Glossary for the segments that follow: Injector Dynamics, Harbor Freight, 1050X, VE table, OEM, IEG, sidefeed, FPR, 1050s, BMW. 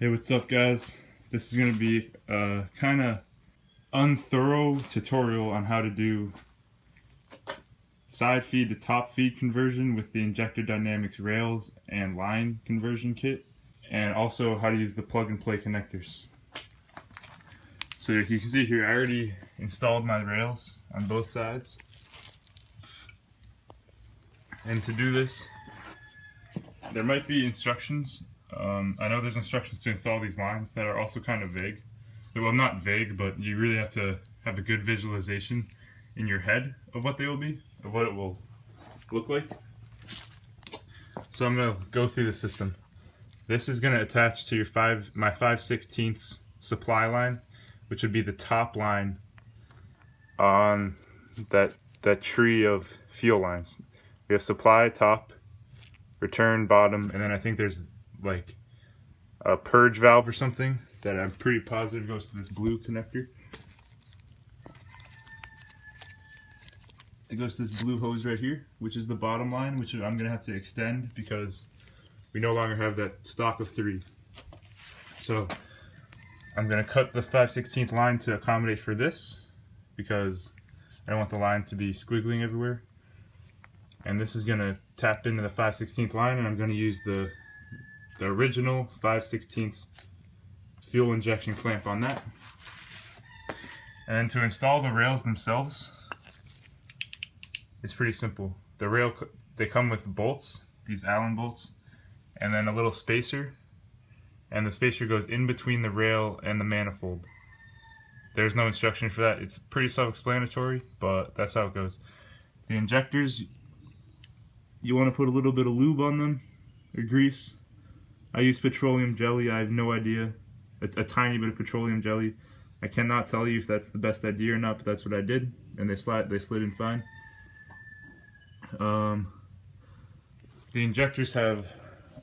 Hey, what's up guys? This is going to be a kind of unthorough tutorial on how to do side feed to top feed conversion with the Injector Dynamics rails and line conversion kit, and also how to use the plug and play connectors. So you can see here I already installed my rails on both sides, and to do this there might be instructions. I know there's instructions to install these lines that are also kind of vague. Well, not vague, but you really have to have a good visualization in your head of what they will be, of what it will look like. So I'm going to go through the system. This is going to attach to your my 5/16 supply line, which would be the top line on that tree of fuel lines. We have supply top, return bottom, and then I think there's like a purge valve or something that I'm pretty positive goes to this blue connector. It goes to this blue hose right here, which is the bottom line, which I'm going to have to extend because we no longer have that stock of three. So I'm going to cut the 5/16 line to accommodate for this because I don't want the line to be squiggling everywhere. And this is going to tap into the 5/16 line, and I'm going to use the original 5/16 fuel injection clamp on that. And to install the rails themselves, it's pretty simple. The rail, they come with bolts, these Allen bolts, and then a little spacer, and the spacer goes in between the rail and the manifold. There's no instruction for that. It's pretty self-explanatory, but that's how it goes. The injectors, you want to put a little bit of lube on them, or grease. I use petroleum jelly. I have no idea. A tiny bit of petroleum jelly. I cannot tell you if that's the best idea or not, but that's what I did, and they slid in fine. The injectors have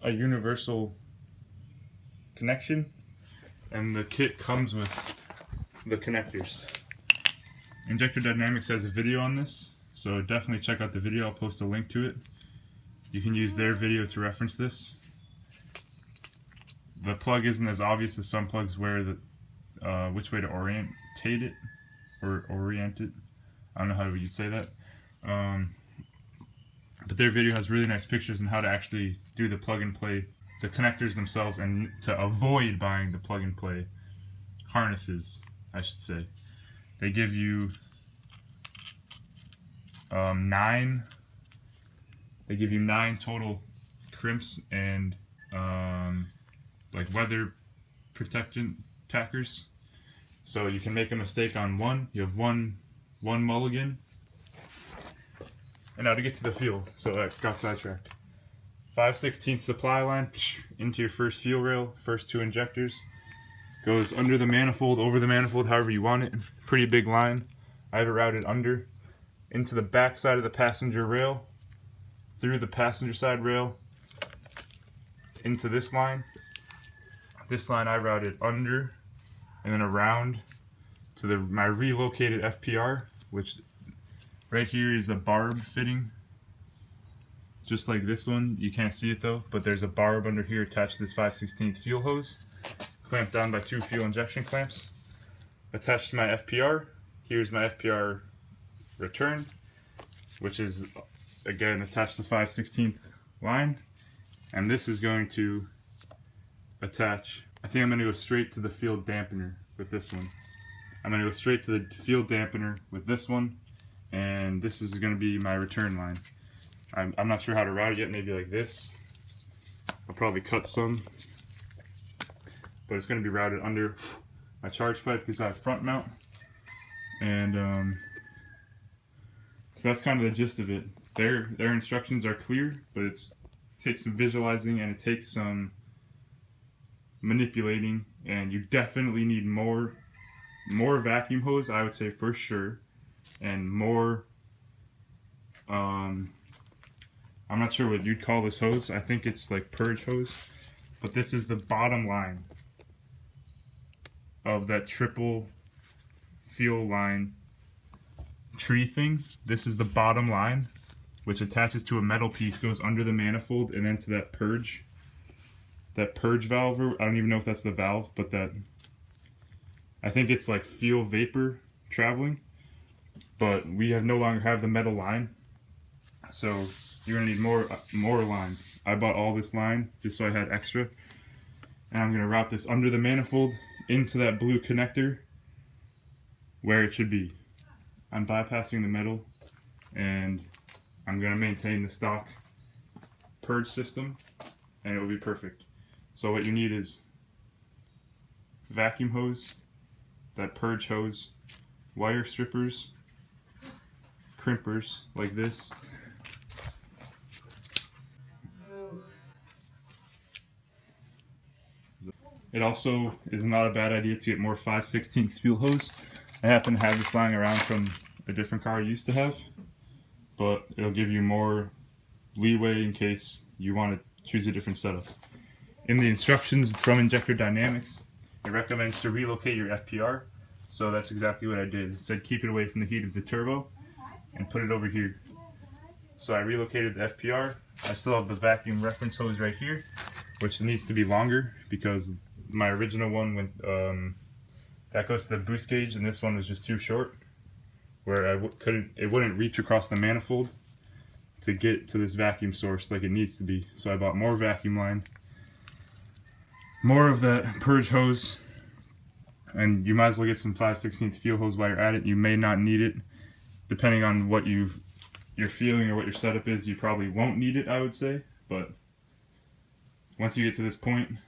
a universal connection, and the kit comes with the connectors. Injector Dynamics has a video on this, so definitely check out the video. I'll post a link to it. You can use their video to reference this. The plug isn't as obvious as some plugs where which way to orientate it, or orient it. I don't know how you'd say that. But their video has really nice pictures on how to actually do the plug and play, the connectors themselves, and to avoid buying the plug and play harnesses, I should say. They give you 9 total crimps and like weather protection packers, so you can make a mistake on one. You have one mulligan. And now to get to the fuel, so I got sidetracked. 5/16 supply line into your first fuel rail, first two injectors, goes under the manifold, over the manifold, however you want it. Pretty big line. I have it routed under into the back side of the passenger rail, through the passenger side rail, into this line. This line I routed under and then around to my relocated FPR, which right here is a barb fitting, just like this one. You can't see it though, but there's a barb under here attached to this 5/16 fuel hose, clamped down by two fuel injection clamps. Attached to my FPR, here's my FPR return, which is again attached to 5/16 line, and this is going to attach. I think I'm going to go straight to the field dampener with this one. I'm going to go straight to the field dampener with this one, and this is going to be my return line. I'm not sure how to route it yet, maybe like this. I'll probably cut some, but it's going to be routed under my charge pipe because I have front mount. And so that's kind of the gist of it. Their instructions are clear, but it takes some visualizing, and it takes some manipulating, and you definitely need more vacuum hose, I would say, for sure, and more I'm not sure what you'd call this hose. I think it's like purge hose, but this is the bottom line of that triple fuel line tree thing. This is the bottom line, which attaches to a metal piece, goes under the manifold and then to that purge that purge valve, I don't even know if that's the valve, but that, I think it's like fuel vapor traveling, but we have no longer have the metal line, so you're gonna need more line. I bought all this line just so I had extra, and I'm gonna route this under the manifold into that blue connector where it should be. I'm bypassing the metal, and I'm gonna maintain the stock purge system, and it will be perfect. So what you need is vacuum hose, that purge hose, wire strippers, crimpers like this, It also is not a bad idea to get more 5/16 fuel hose. I happen to have this lying around from a different car I used to have, but it'll give you more leeway in case you want to choose a different setup. In the instructions from Injector Dynamics, it recommends to relocate your FPR, so that's exactly what I did. It said keep it away from the heat of the turbo and put it over here. So I relocated the FPR. I still have the vacuum reference hose right here, which needs to be longer because my original one went, that goes to the boost gauge, and this one was just too short, where it wouldn't reach across the manifold to get to this vacuum source like it needs to be. So I bought more vacuum line, more of that purge hose, and you might as well get some 5/16 fuel hose while you're at it. You may not need it, depending on what you're feeling or what your setup is. You probably won't need it, I would say, but once you get to this point,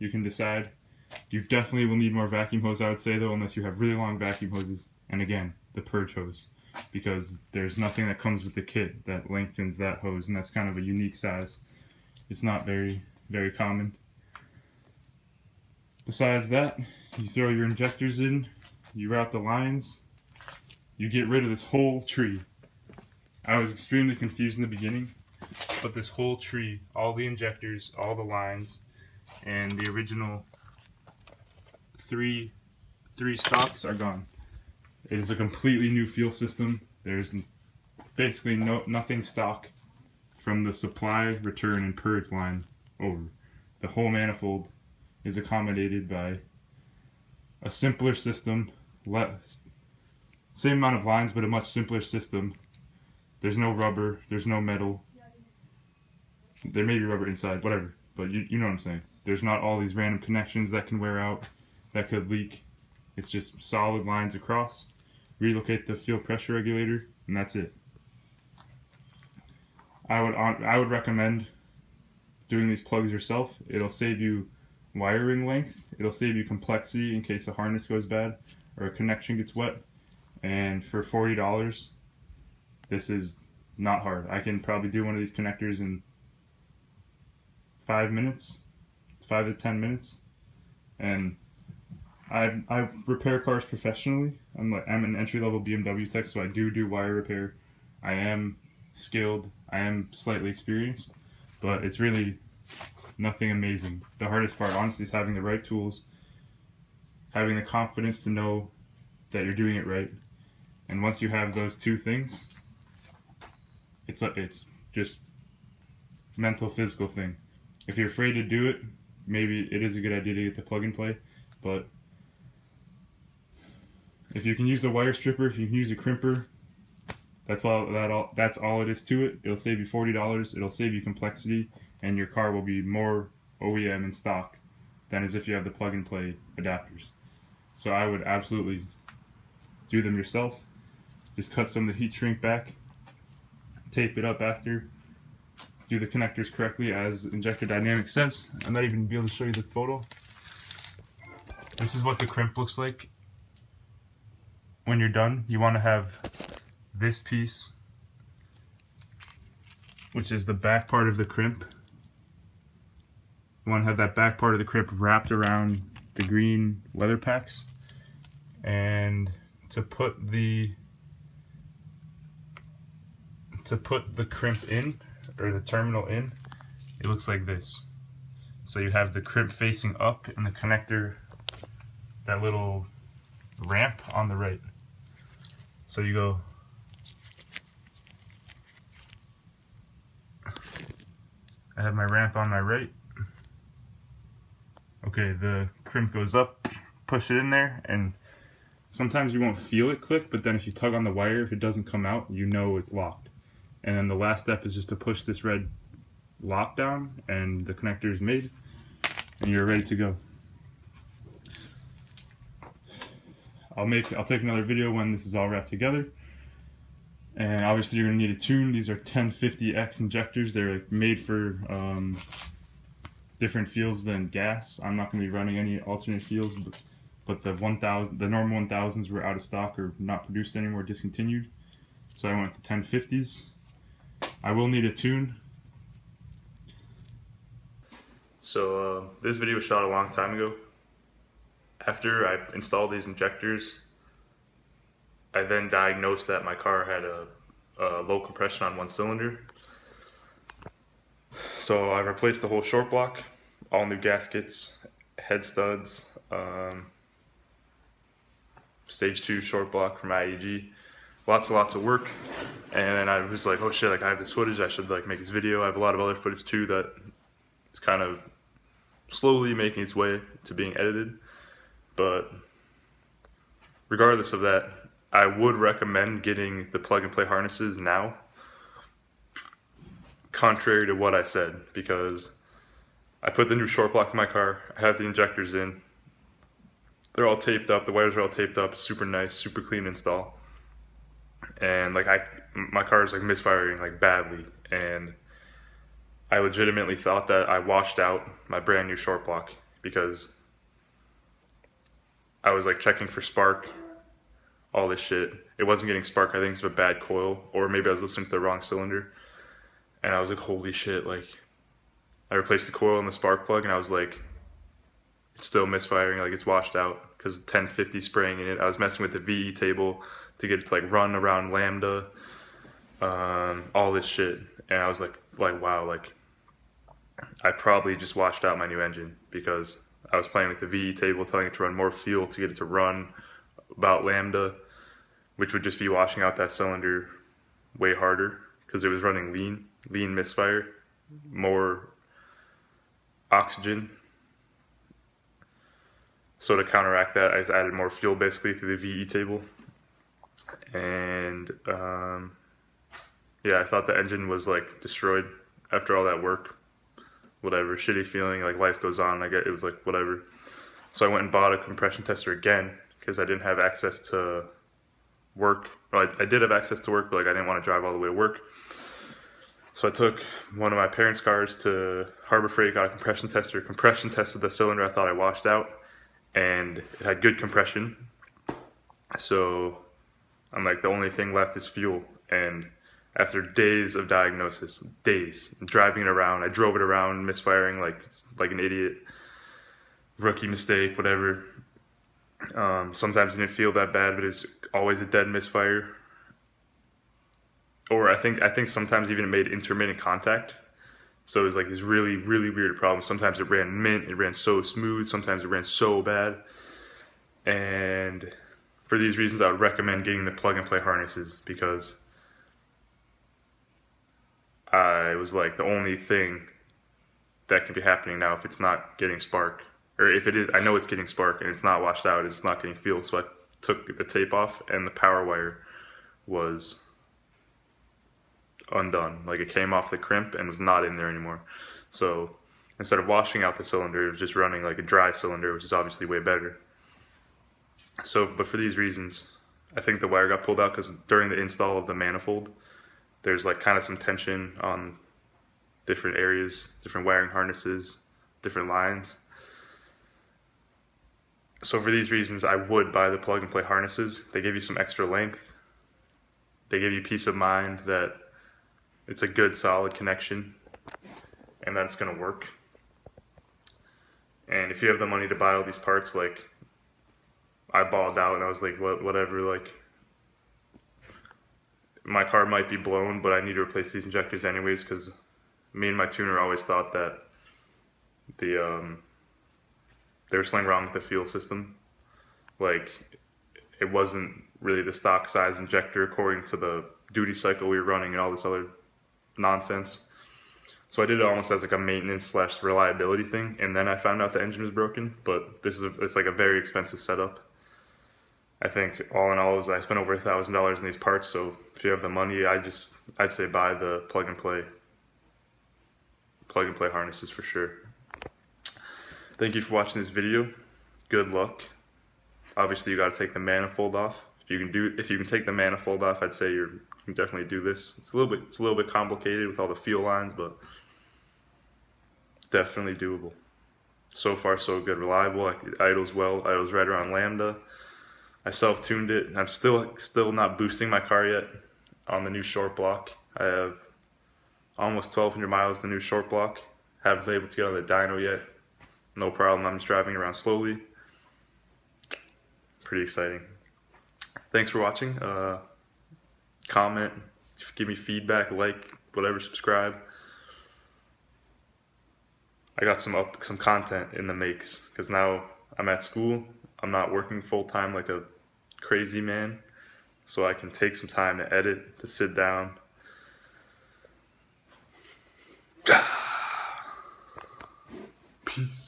you can decide. You definitely will need more vacuum hose, I would say, though, unless you have really long vacuum hoses. And again, the purge hose, because there's nothing that comes with the kit that lengthens that hose, and that's kind of a unique size. It's not very common. Besides that, you throw your injectors in, you route the lines, you get rid of this whole tree. I was extremely confused in the beginning, but this whole tree, all the injectors, all the lines, and the original three stocks are gone. It is a completely new fuel system. There's basically nothing stock from the supply, return, and purge line over. The whole manifold is accommodated by a simpler system, same amount of lines but a much simpler system. There's no rubber, there's no metal. There may be rubber inside, whatever, but you know what I'm saying. There's not all these random connections that can wear out, that could leak. It's just solid lines across. Relocate the fuel pressure regulator, and that's it. I would recommend doing these plugs yourself. It'll save you wiring length. It'll save you complexity in case a harness goes bad or a connection gets wet. And for $40, this is not hard. I can probably do one of these connectors in 5 to 10 minutes, and I repair cars professionally. I'm an entry-level BMW tech, so I do wire repair. I am skilled, I am slightly experienced, but it's really nothing amazing. The hardest part, honestly, is having the right tools, having the confidence to know that you're doing it right. And once you have those two things, it's just mental, physical thing. If you're afraid to do it, maybe it is a good idea to get the plug and play, but if you can use the wire stripper, if you can use a crimper, that's all it is to it. It'll save you $40, it'll save you complexity, and your car will be more OEM in stock than as if you have the plug and play adapters. So I would absolutely do them yourself. Just cut some of the heat shrink back, tape it up after, do the connectors correctly as Injector Dynamics says. I'm not even able to show you the photo. This is what the crimp looks like. When you're done, you want to have this piece, which is the back part of the crimp. You want to have that back part of the crimp wrapped around the green leather packs. And to put the crimp in, or the terminal in, it looks like this. So you have the crimp facing up and the connector, that little ramp on the right. So you go I have my ramp on my right, Okay, the crimp goes up, push it in there, and sometimes you won't feel it click, but then if you tug on the wire, if it doesn't come out, you know it's locked. And then the last step is just to push this red lock down, and the connector is made, and you're ready to go. I'll take another video when this is all wrapped together. And obviously you're gonna need a tune. These are 1050X injectors. They're made for different fuels than gas. I'm not gonna be running any alternate fuels, but the normal 1000s were out of stock or not produced anymore, discontinued. So I went to 1050s. I will need a tune. So this video was shot a long time ago. After I installed these injectors, I then diagnosed that my car had a low compression on one cylinder. So I replaced the whole short block, all new gaskets, head studs, stage 2 short block from IEG, lots of work. And then I was like, oh shit, like I have this footage, I should like make this video. I have a lot of other footage too that is kind of slowly making its way to being edited. But regardless of that, I would recommend getting the plug-and-play harnesses now, contrary to what I said, because I put the new short block in my car, I have the injectors in, they're all taped up, the wires are all taped up, super nice, super clean install, and like my car is like misfiring like badly, and I legitimately thought that I washed out my brand new short block, because I was like checking for spark, all this shit. It wasn't getting spark, I think it's a bad coil, or maybe I was listening to the wrong cylinder. And I was like, holy shit, like, I replaced the coil and the spark plug, and I was like, it's still misfiring, like it's washed out, because 1050 spraying in it. I was messing with the VE table to get it to like run around lambda, all this shit. And I was like, wow, like, I probably just washed out my new engine, because I was playing with the VE table, telling it to run more fuel to get it to run about lambda, which would just be washing out that cylinder way harder, because it was running lean misfire, more oxygen. So to counteract that, I just added more fuel basically through the VE table. And yeah, I thought the engine was like destroyed after all that work. Whatever, shitty feeling, like life goes on, like it was like whatever. So I went and bought a compression tester again, because I didn't have access to work. Well, I did have access to work, but like I didn't want to drive all the way to work. So I took one of my parents' cars to Harbor Freight, got a compression tester, compression tested the cylinder I thought I washed out, and it had good compression. So I'm like, the only thing left is fuel. And after days of diagnosis, days driving it around, I drove it around, misfiring like an idiot, rookie mistake, whatever. Sometimes it didn't feel that bad, but it's always a dead misfire. Or I think sometimes even it made intermittent contact. So it was like these really, really weird problems. Sometimes it ran mint, it ran so smooth, sometimes it ran so bad. And for these reasons, I would recommend getting the plug-and-play harnesses, because I was like, the only thing that could be happening now if it's not getting spark, or if it is, I know it's getting spark and it's not washed out, it's not getting fuel. So I took the tape off, and the power wire was undone. Like it came off the crimp and was not in there anymore. So instead of washing out the cylinder, it was just running like a dry cylinder, which is obviously way better. So, but for these reasons, I think the wire got pulled out, because during the install of the manifold, there's like kind of some tension on different areas, different wiring harnesses, different lines. So for these reasons, I would buy the plug-and-play harnesses. They give you some extra length. They give you peace of mind that it's a good, solid connection and that it's going to work. And if you have the money to buy all these parts, like, I balled out and I was like, whatever, like, my car might be blown, but I need to replace these injectors anyways, because me and my tuner always thought that the there was something wrong with the fuel system. Like, it wasn't really the stock size injector according to the duty cycle we were running and all this other nonsense. So I did it almost as like a maintenance / reliability thing, and then I found out the engine was broken. But this is it's like a very expensive setup. I think all in all, I spent over $1,000 in these parts. So if you have the money, I'd say buy the plug and play harnesses for sure. Thank you for watching this video. Good luck. Obviously, you got to take the manifold off. If you can take the manifold off, I'd say you can definitely do this. It's a little bit complicated with all the fuel lines, but definitely doable. So far, so good. Reliable. It idles well. Idles right around lambda. I self-tuned it, and I'm still not boosting my car yet on the new short block. I have almost 1,200 miles the new short block. Haven't been able to get on the dyno yet. No problem. I'm just driving around slowly. Pretty exciting. Thanks for watching. Comment, give me feedback, like, whatever, subscribe. I got some content in the makes, because now I'm at school. I'm not working full-time like a crazy man, so I can take some time to edit, to sit down. Peace.